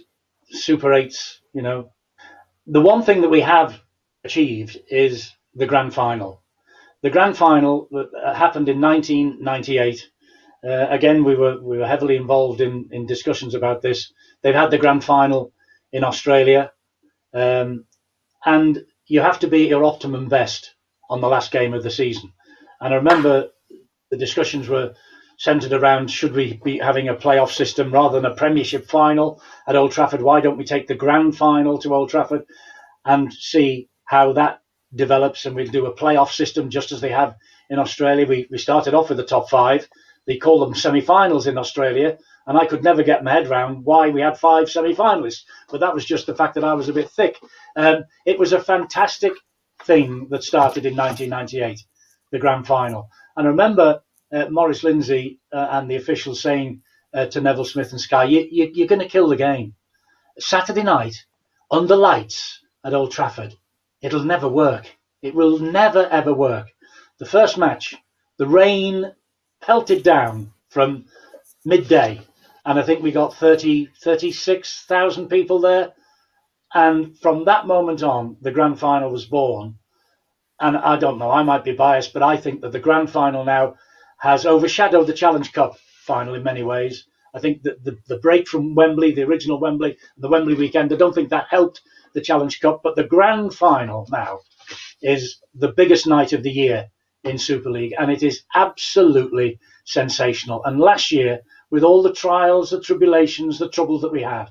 Super Eights, you know. The one thing that we have achieved is the Grand Final. The Grand Final happened in nineteen ninety-eight. Uh, again, we were we were heavily involved in, in discussions about this. They've had the Grand Final in Australia. Um, and you have to be your optimum best on the last game of the season. And I remember the discussions were centred around, should we be having a playoff system rather than a premiership final at Old Trafford? Why don't we take the grand final to Old Trafford and see how that develops? And we'll do a playoff system just as they have in Australia. We, we started off with the top five. They call them semi-finals in Australia. And I could never get my head round why we had five semi-finalists. But that was just the fact that I was a bit thick. Um, it was a fantastic thing that started in nineteen ninety-eight. The grand final. And I remember uh, Maurice Lindsay uh, and the officials saying uh, to Neville Smith and Sky, you, you, you're going to kill the game. Saturday night, under lights at Old Trafford, it'll never work. It will never, ever work. The first match, the rain pelted down from midday. And I think we got thirty, thirty-six thousand people there. And from that moment on, the grand final was born. And I don't know, I might be biased, but I think that the grand final now has overshadowed the Challenge Cup final in many ways. I think that the, the break from Wembley, the original Wembley, the Wembley weekend, I don't think that helped the Challenge Cup. But the grand final now is the biggest night of the year in Super League. And it is absolutely sensational. And last year, with all the trials, the tribulations, the troubles that we had,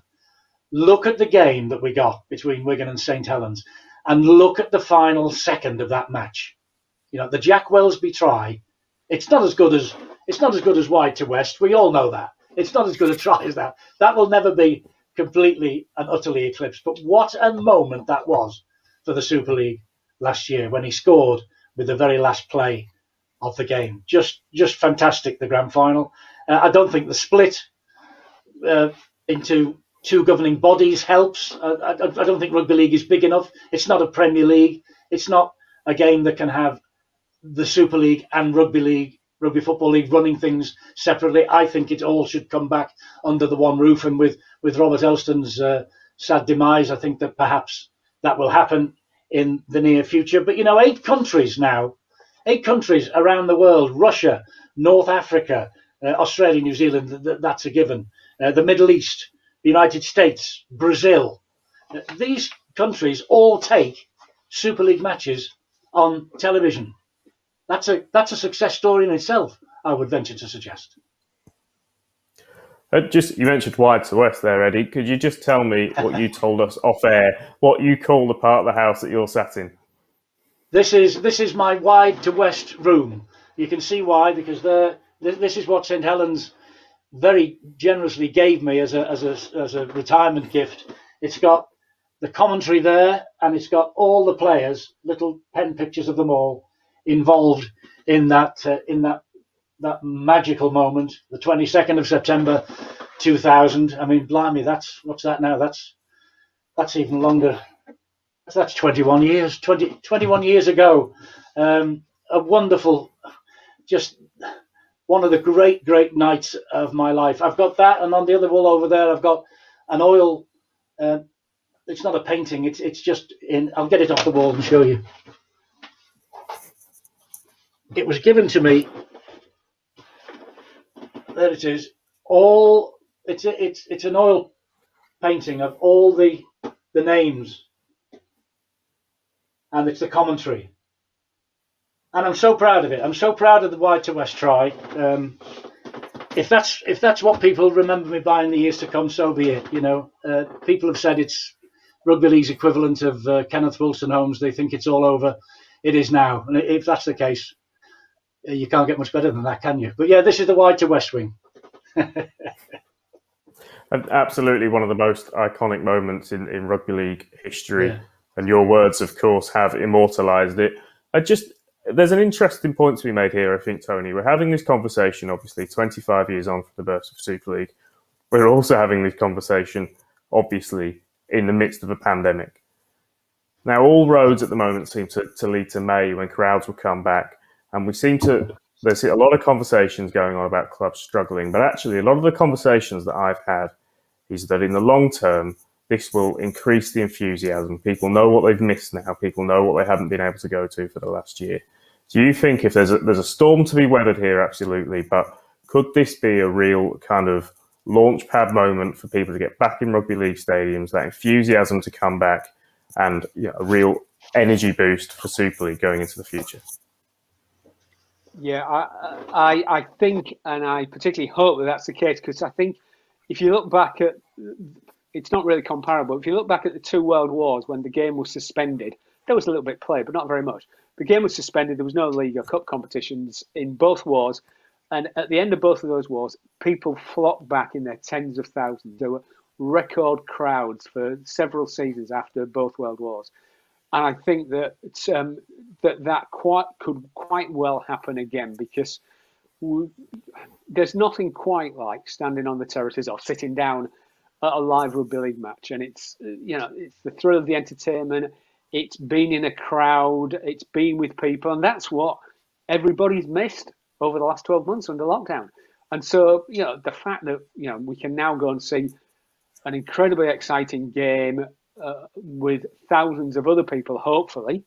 look at the game that we got between Wigan and Saint Helens. And look at the final second of that match. You know, the Jack Welsby try, it's not as good as it's not as good as wide to west. We all know that. It's not as good a try as that. That will never be completely and utterly eclipsed. But what a moment that was for the Super League last year when he scored with the very last play of the game. Just just fantastic, the grand final. Uh, I don't think the split uh, into two governing bodies helps. I, I, I don't think rugby league is big enough. It's not a Premier League. It's not a game that can have the Super League and rugby league, rugby football league running things separately. I think it all should come back under the one roof. And with with Robert Elston's uh, sad demise. I think that perhaps that will happen in the near future. But, you know, eight countries now, eight countries around the world, Russia, North Africa, uh, Australia, New Zealand, th th that's a given. Uh, the Middle East, the United States, Brazil. Uh, these countries all take Super League matches on television. That's a, that's a success story in itself, I would venture to suggest. Uh, just, you mentioned wide to west there, Eddie. Could you just tell me what you told us off air, what you call the part of the house that you're sat in? This is, this is my wide to west room. You can see why, because there, this is what Saint Helens very generously gave me as a, as a, as a retirement gift. It's got the commentary there, and it's got all the players, little pen pictures of them all, involved in that uh, in that that magical moment, the twenty-second of September two thousand. I mean, blimey, that's, what's that now? That's that's even longer. That's twenty-one years, twenty, twenty-one years ago. Um, a wonderful, just one of the great, great nights of my life. I've got that, and on the other wall over there, I've got an oil. Uh, it's not a painting. It's it's just in. I'll get it off the wall and show you. It was given to me. There it is. All it's a, it's it's an oil painting of all the the names, and it's the commentary. And I'm so proud of it. I'm so proud of the Wide to West try. Um, if that's if that's what people remember me by in the years to come, so be it. You know, uh, people have said it's rugby league's equivalent of uh, Kenneth Wilson Holmes. They think it's all over. It is now, and if that's the case, you can't get much better than that, can you? But yeah, this is the Wide to West wing. Absolutely one of the most iconic moments in, in rugby league history. Yeah. And your words, of course, have immortalised it. I just, there's an interesting point to be made here, I think, Tony. We're having this conversation, obviously, twenty-five years on from the birth of Super League. We're also having this conversation, obviously, in the midst of a pandemic. Now, all roads at the moment seem to, to lead to May, when crowds will come back. And we seem to, there's a lot of conversations going on about clubs struggling. But actually, a lot of the conversations that I've had is that in the long term, this will increase the enthusiasm. People know what they've missed now. People know what they haven't been able to go to for the last year. Do you think if there's a, there's a storm to be weathered here? Absolutely. But could this be a real kind of launch pad moment for people to get back in rugby league stadiums, that enthusiasm to come back? And you know, a real energy boost for Super League going into the future. Yeah, I, I, I think, and I particularly hope that that's the case, because I think if you look back at, it's not really comparable. If you look back at the two world wars when the game was suspended, there was a little bit played, but not very much. The game was suspended. There was no league or cup competitions in both wars, and at the end of both of those wars, people flocked back in their tens of thousands. There were record crowds for several seasons after both world wars, and I think that um, that that quite could quite well happen again, because we, there's nothing quite like standing on the terraces or sitting down at a live rugby league match, and it's you know it's the thrill of the entertainment, it's been in a crowd, it's been with people, and that's what everybody's missed over the last twelve months under lockdown. And so you know the fact that you know we can now go and see an incredibly exciting game uh, with thousands of other people, hopefully,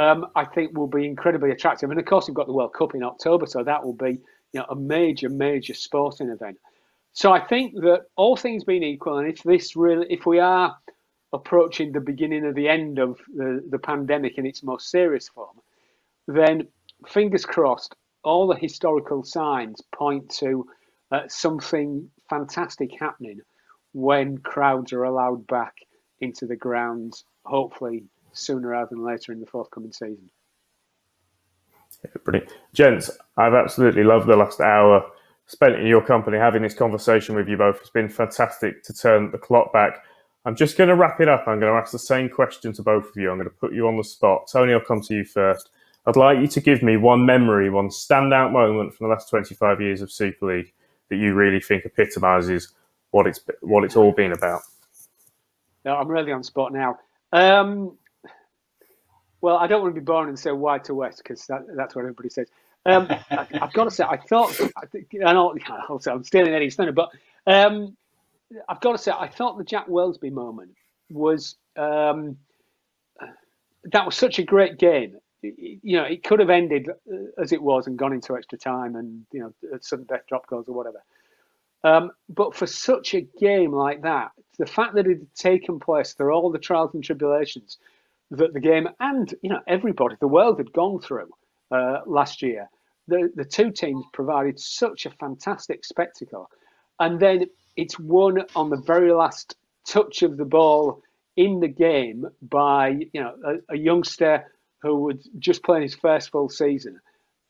um, I think will be incredibly attractive. And of course, we've got the World Cup in October, so that will be you know, a major, major sporting event. So I think that all things being equal, and if this really, if we are approaching the beginning of the end of the, the pandemic in its most serious form, then fingers crossed, all the historical signs point to uh, something fantastic happening when crowds are allowed back into the grounds, hopefully sooner rather than later in the forthcoming season. Yeah, brilliant. Gents, I've absolutely loved the last hour spent in your company having this conversation with you both. It's been fantastic to turn the clock back. I'm just going to wrap it up. I'm going to ask the same question to both of you. I'm going to put you on the spot. Tony, I'll come to you first. I'd like you to give me one memory, one standout moment from the last twenty-five years of Super League that you really think epitomises what it's what it's all been about. No, I'm really on spot now. Um, well, I don't want to be boring and say wide to west, because that, that's what everybody says. Um, I, I've got to say, I thought, I, I know, I'll say I'm stealing Eddie's thunder, but um, I've got to say, I thought the Jack Welsby moment was um, that was such a great game. It, you know, it could have ended as it was and gone into extra time, and you know, a sudden death drop goals or whatever. Um, but for such a game like that, the fact that it had taken place through all the trials and tribulations that the game and you know everybody, the world had gone through uh, last year, the the two teams provided such a fantastic spectacle, and then it's won on the very last touch of the ball in the game by you know a, a youngster who was just playing his first full season.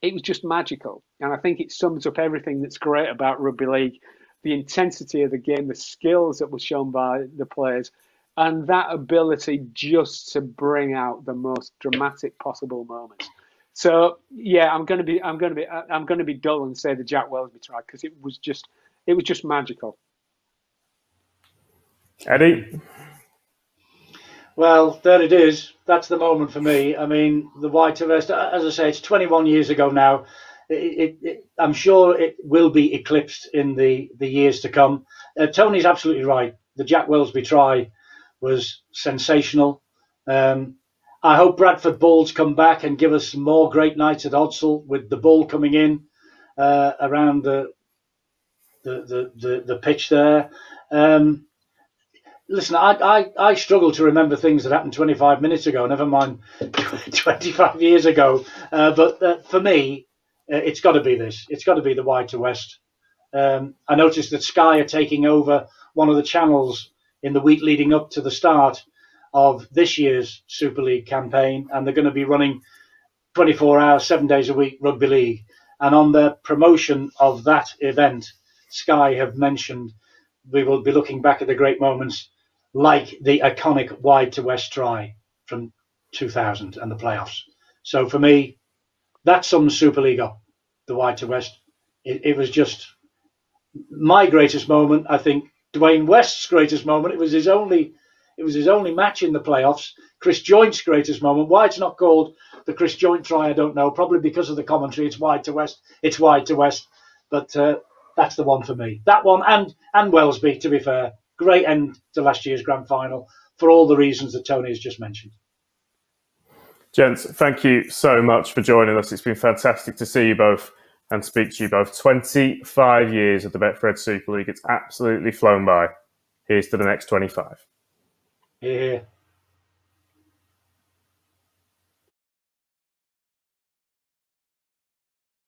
It was just magical, and I think it sums up everything that's great about rugby league: the intensity of the game, the skills that were shown by the players, and that ability just to bring out the most dramatic possible moments. So yeah, I'm going to be, I'm going to be, I'm going to be dull and say the Jack Welsby try, because it was just, it was just magical. Eddie. Well, there it is. That's the moment for me. I mean, the White Arrest, as I say, it's twenty-one years ago now. It, it, it, I'm sure it will be eclipsed in the, the years to come. Uh, Tony's absolutely right. The Jack Welsby try was sensational. Um, I hope Bradford Bulls come back and give us more great nights at Odsal, with the ball coming in uh, around the the, the, the, the pitch there. Um, Listen, I, I, I struggle to remember things that happened twenty-five minutes ago, never mind twenty-five years ago. Uh, but uh, for me, uh, it's got to be this. It's got to be the Wide to West. Um, I noticed that Sky are taking over one of the channels in the week leading up to the start of this year's Super League campaign. And they're going to be running twenty-four hours, seven days a week rugby league. And on their promotion of that event, Sky have mentioned we will be looking back at the great moments, like the iconic Wide to West try from two thousand and the playoffs. So for me, that sums Super League up, the Wide to West. It, it was just my greatest moment. I think Dwayne West's greatest moment. It was his only, it was his only match in the playoffs. Chris Joynt's greatest moment. Why it's not called the Chris Joynt try, I don't know. Probably because of the commentary. It's Wide to West. It's Wide to West. But uh, that's the one for me. That one and and Welsby, to be fair. Great end to last year's grand final for all the reasons that Tony has just mentioned. Gents, thank you so much for joining us. It's been fantastic to see you both and speak to you both. twenty-five years of the Betfred Super League. It's absolutely flown by. Here's to the next twenty-five. Yeah.